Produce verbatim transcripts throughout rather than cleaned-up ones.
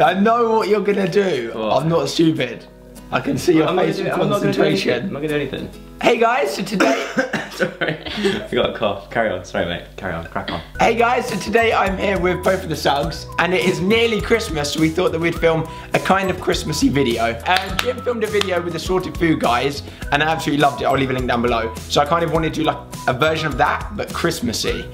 I know what you're gonna do. What? I'm not stupid. I can see your I'm face and concentration. I'm not gonna do anything. Hey guys, so today. Sorry, I got a cough. Carry on, sorry mate. Carry on, crack on. Hey guys, so today I'm here with both of the Suggs, and it is nearly Christmas, so we thought that we'd film a kind of Christmassy video. And Jim filmed a video with the Sorted Food guys, and I absolutely loved it. I'll leave a link down below. So I kind of wanted to do like a version of that, but Christmassy.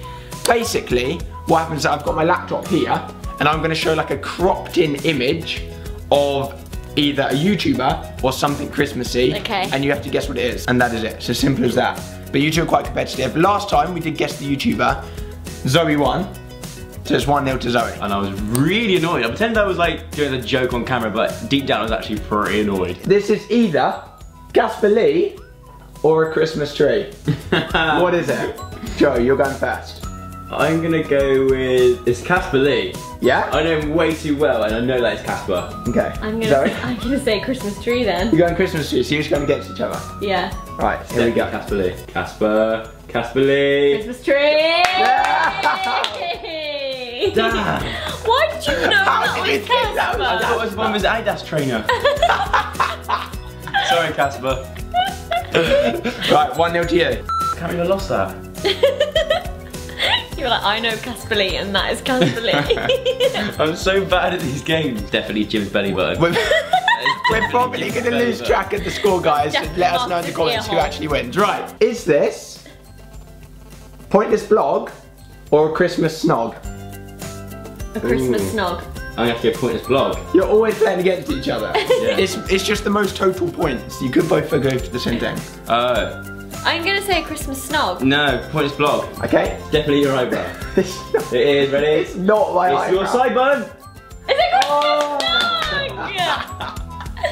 Basically, what happens is I've got my laptop here, and I'm gonna show like a cropped in image of either a YouTuber or something Christmassy, okay, and you have to guess what it is, and that is it. So simple as that. But you two are quite competitive. Last time we did guess the YouTuber, Zoe won, so it's one nil to Zoe. And I was really annoyed. I pretended I was like doing a joke on camera, but deep down I was actually pretty annoyed. This is either Casper Lee or a Christmas tree. What is it? Joe, you're going first. I'm gonna go with, it's Casper Lee. Yeah? I know him way too well and I know that it's Casper. Okay. I'm gonna, Sorry? I'm gonna say Christmas tree then. You're going Christmas tree, so you're just going against each other? Yeah. Right, here yeah, we go. Casper Lee. Casper, Casper Lee. Christmas tree! Yeah. Damn. Why did you know How that, did was you think that was Casper? That was one was Adidas trainer. Sorry Casper. Right, one nil to you. I can't really have lost that. You're like, I know Casper Lee and that is Casper Lee. I'm so bad at these games. Definitely Jim's belly button. We're, we're probably going to lose track of the score, guys. So let us know in the comments who actually wins. Right. Is this Pointless Blog or a Christmas snog? A Christmas Ooh. snog. I'm going to have to get Pointless Blog. You're always playing against each other. Yeah. It's, it's just the most total points. You could both go for the same thing. Oh. Uh, I'm gonna say a Christmas snog. No, Pointless Blog. Okay. It's definitely your eyebrow. It is, ready? It's not my eyebrow. It's your sideburn. Is it Christmas oh. snog?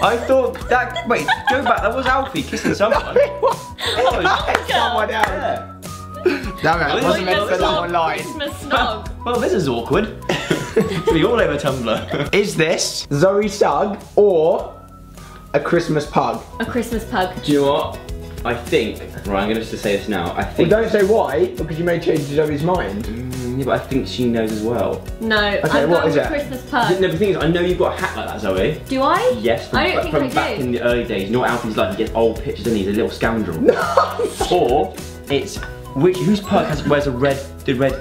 I thought that, wait, go back, that was Alfie kissing someone. No, it was, it was oh, someone else. Yeah. Damn it, I wasn't meant to put that online. Christmas snog. Well, this is awkward. It'll be all over Tumblr. Is this Zoe Sugg or a Christmas pug? A Christmas pug. Do you know what? I think, right, I'm going to just say this now, I think... Well, don't say why, because you may change Zoe's mind. Mm, yeah, but I think she knows as well. No, okay, I'm what is it? Christmas pug. No, the thing is, I know you've got a hat like that, Zoe. Do I? Yes, from, I don't like, think from I back do. in the early days. You know what Alfie's like, he gets old pictures and he's a little scoundrel. No! Or, it's, which, whose pug has, wears a red, the red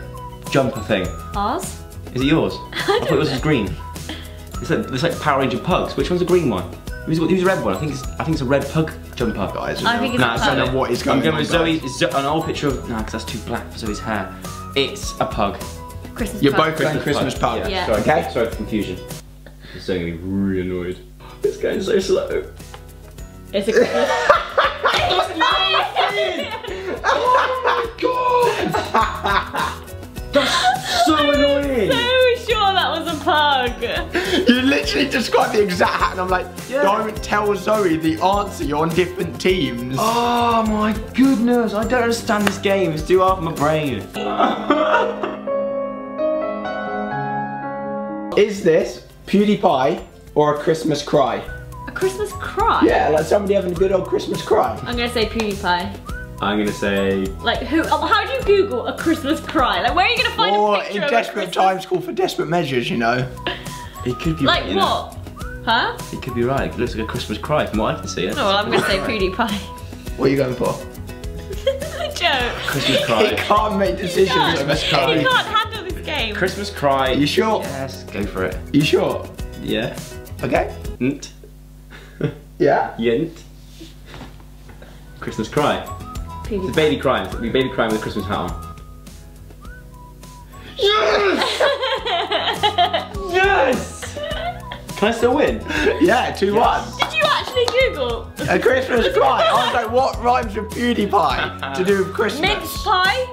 jumper thing? Ours? Is it yours? I, don't I thought yours know. was green. It's like, it's like Power Ranger pugs. Which one's the green one? Who's, who's the red one? I think it's, I think it's a red pug jumper. Guys, I think it's nah, a pug. I don't know what is going on. Zoe, an old picture of nah, because that's too black for Zoe's hair. It's a pug. Christmas You're pug. both going Christmas, Christmas pug. pug. Yeah. Yeah. Sorry, okay. Sorry for confusion. This is going to be really annoyed. It's going so slow. It's a Christmas. Oh my god! That's so annoying. You literally described the exact hat, and I'm like, yeah. Don't tell Zoe the answer, you're on different teams. Oh my goodness, I don't understand this game, it's too hard for my brain. Is this PewDiePie or a Christmas cry? A Christmas cry? Yeah, like somebody having a good old Christmas cry. I'm gonna say PewDiePie. I'm gonna say... Like who, how do you Google a Christmas cry? Like where are you gonna find or a picture in of desperate a times call for desperate measures, you know? It could be like right, what? Know. Huh? It could be right, it looks like a Christmas cry from what I can see. No, oh, well, I'm gonna say PewDiePie. What are you going for? Joe. Christmas cry. He can't make decisions. Can't. Christmas cry. He can't handle this game. Christmas cry. Are you sure? Yes, go for it. You sure? Yeah. Okay. Nt. Yeah? Yent. Christmas cry. It's a baby crying. It's a baby crying with a Christmas hat on. Yes! Yes! Can I still win? Yeah, two one. Yes. Did you actually Google? A Christmas cry. I was like, what rhymes with PewDiePie to do with Christmas? Mince pie?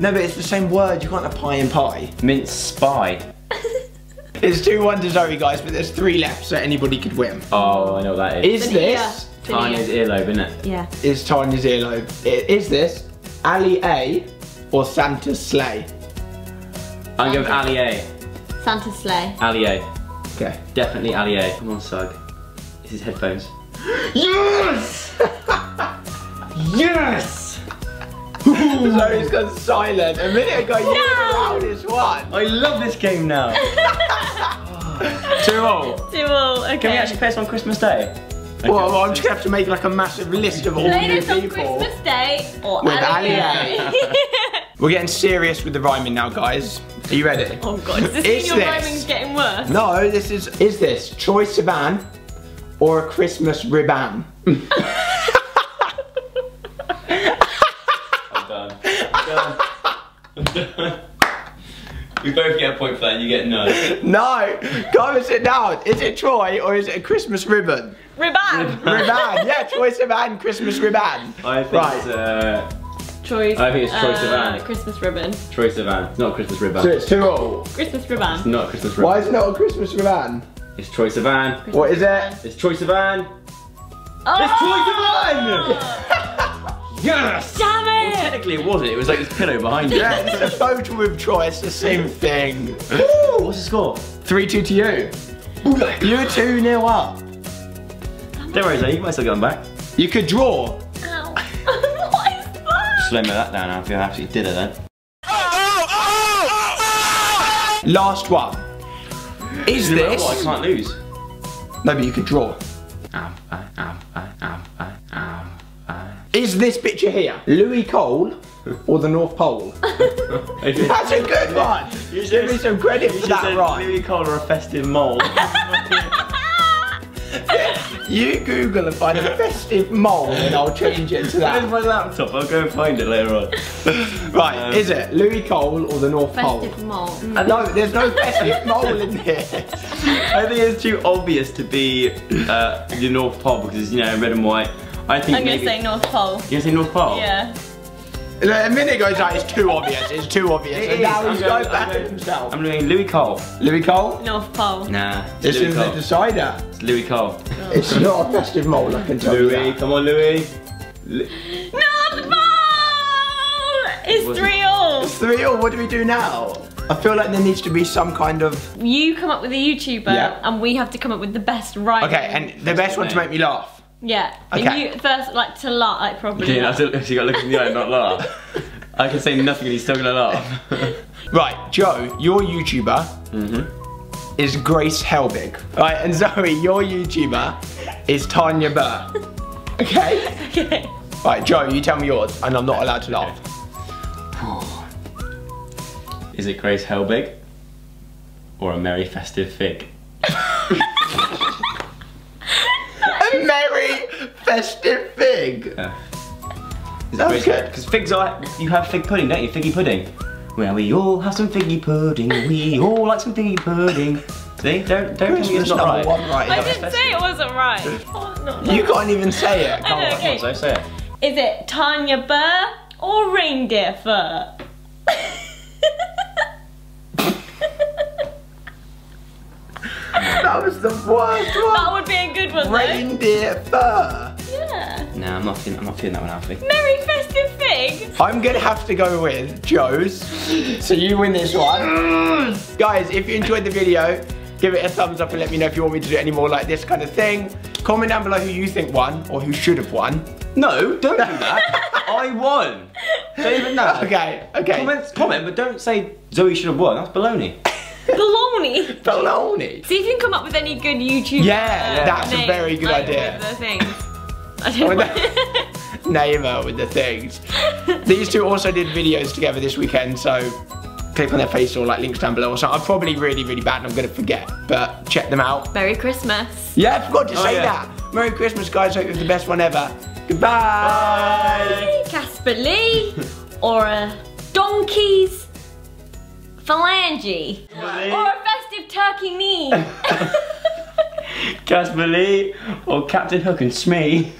No, but it's the same word. You can't have pie and pie. Mince spy. It's two one to Zoe, guys, but there's three left, so anybody could win. Oh, I know what that is. Is this... Tanya's earlobe, isn't it? Yeah. Is Tanya's earlobe. Is this Ali A or Santa's sleigh? Santa. I'm going with Ali A. Santa's sleigh. Ali A. Okay. Definitely Ali A. Come on, Sug. It's his headphones. Yes! Yes! Zoe's gone silent. A minute ago, you were the loudest one. I love this game now. Two all. Two all. Okay. Can we actually post on Christmas Day? Okay. Well, I'm just gonna have to make like a massive list of all the people. On Christmas Day or with Ali A. We're getting serious with the rhyming now, guys. Are you ready? Oh god, does this mean your this? rhyming's getting worse? No, this is is this Troye Sivan or a Christmas ribbon? I'm done. I'm done. I'm done. We both get a point for that, and you get none. No! Come and sit down. Is it Troye or is it a Christmas ribbon? Ribbon! Ribbon, ribbon. Yeah, Troye Sivan, Christmas ribbon. I think right. it's uh, Troye, I think it's Troye Sivan. Uh, Christmas ribbon. Troye Sivan, not Christmas ribbon. So it's two all. Christmas ribbon. It's not Christmas ribbon. Why is it not a Christmas ribbon? It's Troye Sivan. Christmas what is it? It's Troye Sivan. Oh! It's Troye Sivan! Yes! Damn it! Technically it wasn't, it was like this pillow behind you. Yeah, it's a photo with Troye, it's the same thing. Ooh, what's the score? three two to you. You're two nil up. Don't worry, Zoe, you might still get them back. You could draw. Ow. What is that? Slow me that down now if you absolutely did it then. Oh, oh, oh, oh, oh. Last one. Is you this... What? I can't lose. No, but you could draw. Ow, ow, ow, ow, ow, ow, ow. Is this picture here Louis Cole or the North Pole? That's a good one! You should give me some credit for that, right? Louis Cole or a festive mole? You Google and find a festive mole and I'll change it to that. Where's my laptop? I'll go and find it later on. Right, um, is it Louis Cole or the North festive Pole? Festive mole. Mm. No, there's no festive mole in here. I think it's too obvious to be uh, the North Pole because, you know, red and white. I think I'm maybe... gonna say North Pole. You're gonna say North Pole? Yeah. A minute goes out, it's too obvious, it's too obvious. It and now he's going back to himself. I'm doing Louis Cole. Louis Cole? North Pole. Nah. This is the decider. It's Louis Cole. Oh. It's not a festive mole, I can tell you. Louis, come on, Louis. North Pole! It's three all. It's three all, what do we do now? I feel like there needs to be some kind of... You come up with a YouTuber, yeah. and we have to come up with the best rhyme. Okay, and the best one to make me laugh. Yeah. Okay. You first, like, to laugh, like, probably. Yeah, you got to look in the eye and not laugh. I can say nothing and he's still going to laugh. Right, Joe, your YouTuber mm-hmm. is Grace Helbig. Right, and Zoe, your YouTuber is Tanya Burr. Okay? Okay. Right, Joe, you tell me yours, and I'm not allowed to laugh. Okay. Is it Grace Helbig or a merry festive fig? Merry festive fig. Yeah. That's good. Because figs are, you have fig pudding, don't you? Figgy pudding. Well, we all have some figgy pudding. We all like some figgy pudding. See? Don't, don't think it's not right. right. I didn't say it wasn't right. Oh, no, no. You can't even say it. Come on, okay. Say it. Is it Tanya Burr or reindeer fur? That was the worst one. That would be a good one. Reindeer though. fur. Yeah. No, nah, I'm not feeling. I'm not feeling that one, Alfie. Merry festive fig. I'm gonna have to go with Joe's. So you win this one, guys. If you enjoyed the video, give it a thumbs up and let me know if you want me to do any more like this kind of thing. Comment down below who you think won or who should have won. No, don't do that. I won. Don't even know. Okay. Okay. Comment, comment, but don't say Zoe should have won. That's baloney. Baloney. Baloney. See if you can come up with any good YouTube. Yeah, uh, that's name, a very good like, idea. With the things. I don't know. Namer with the things. These two also did videos together this weekend, so click on their face or like links down below or something. I'm probably really, really bad and I'm gonna forget, but check them out. Merry Christmas. Yeah, I forgot to say oh, yeah. that. Merry Christmas, guys. Hope it was the best one ever. Goodbye. Bye. Casper Lee or a donkey's. Phalange. Or a festive turkey knee. Casper Lee or Captain Hook and Smee.